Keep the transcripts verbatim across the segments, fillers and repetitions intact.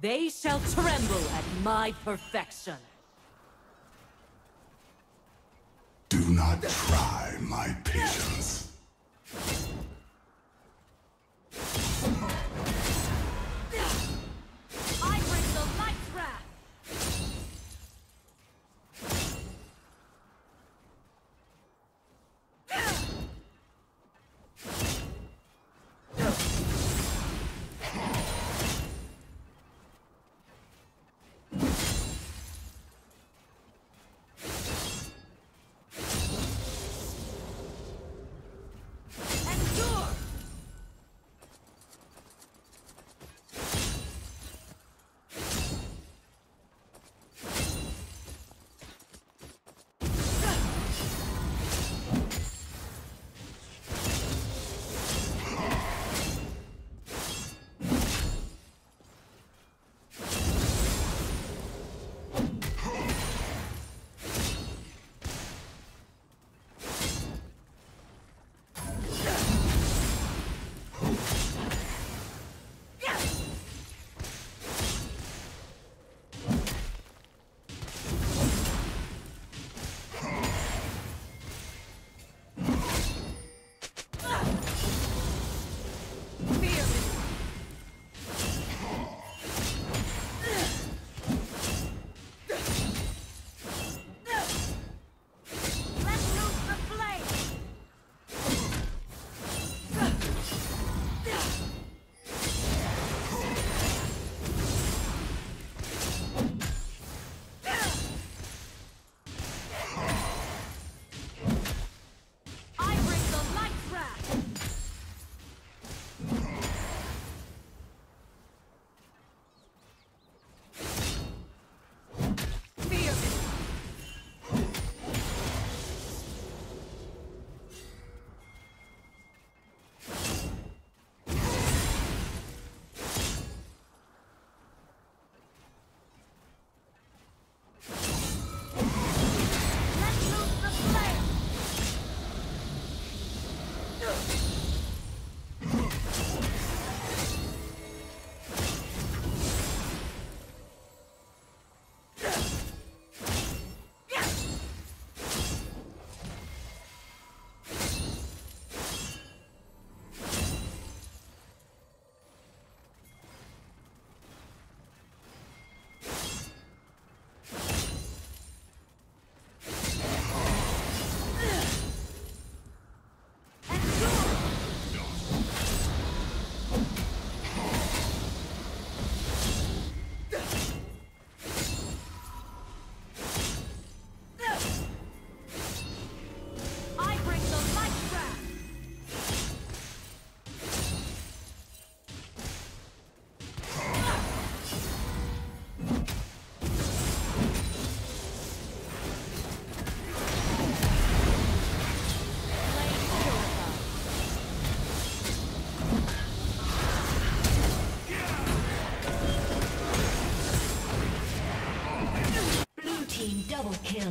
They shall tremble at my perfection. Do not try my patience. Double kill.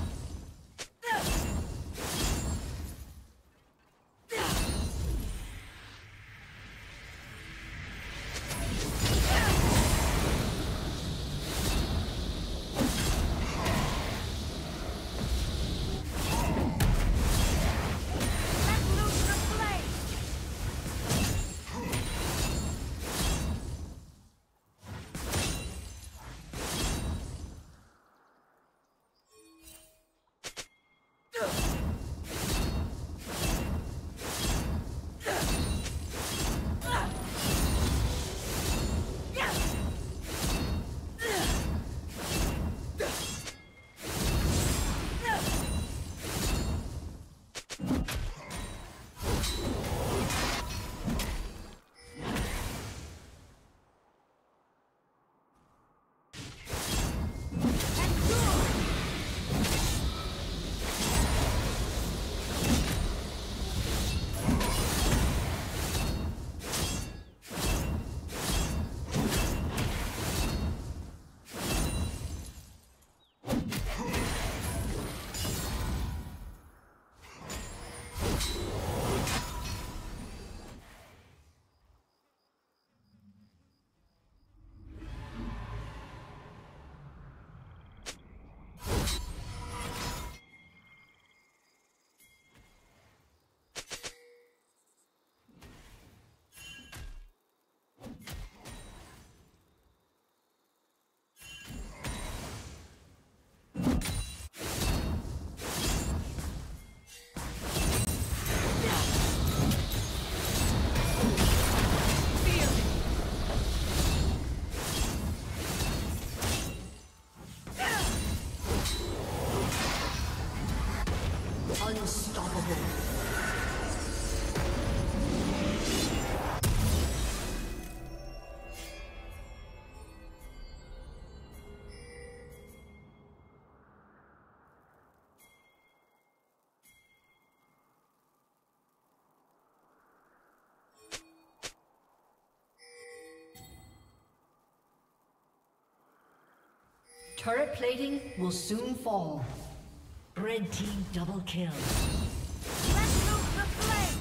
Turret plating will soon fall. Red team double kill. Let's move the flame!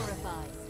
Purifies.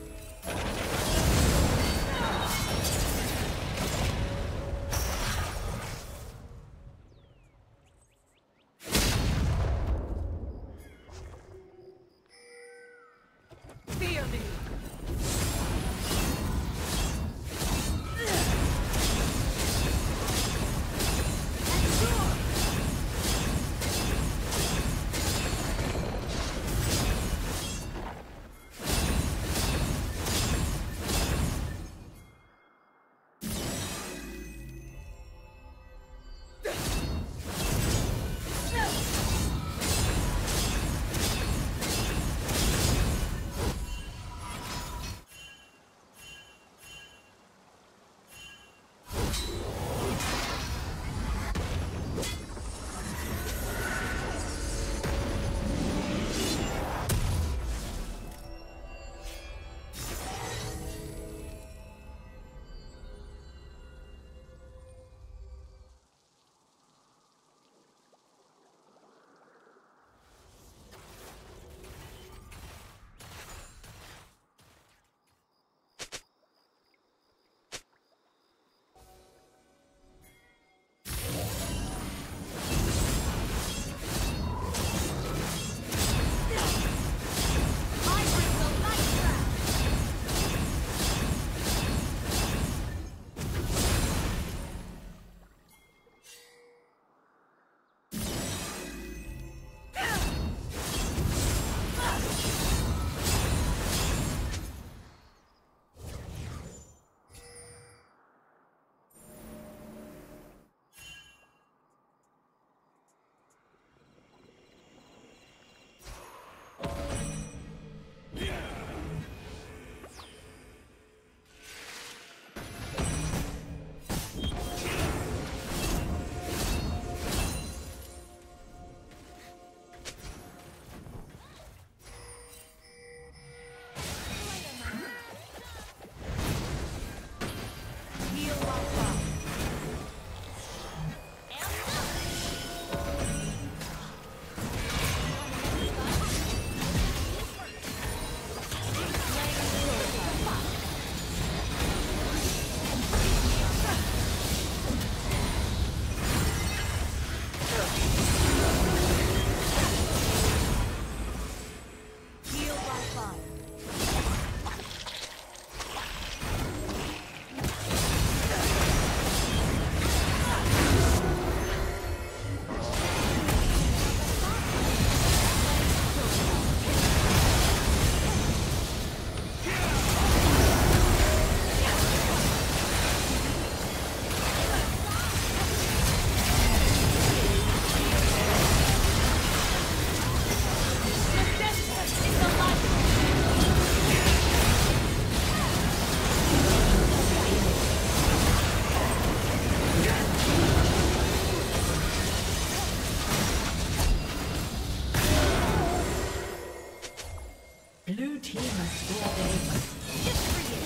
Blue team has scored a just for you.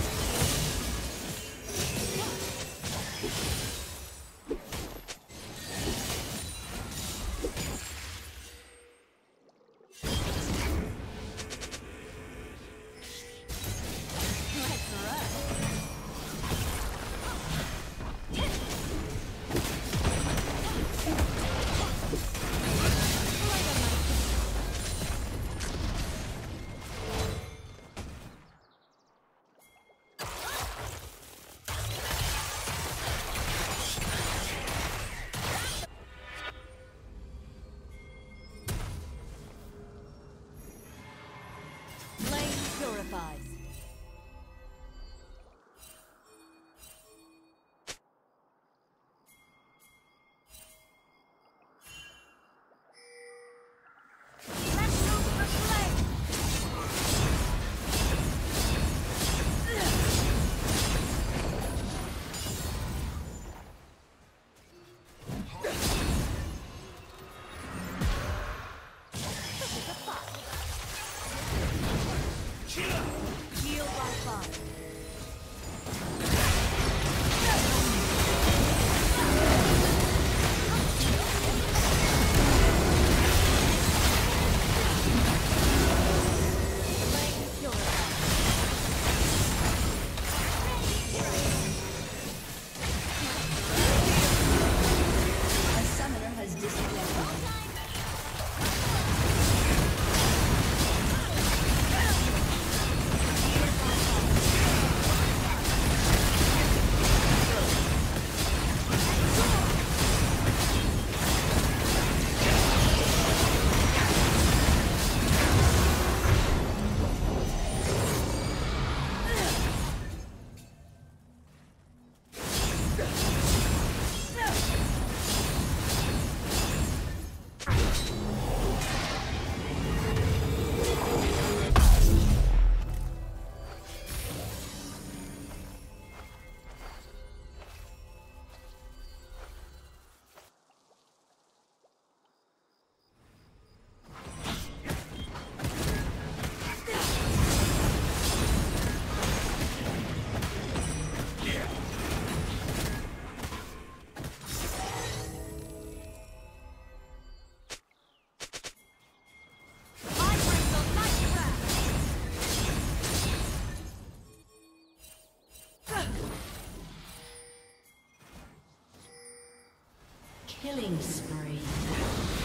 Killing spree.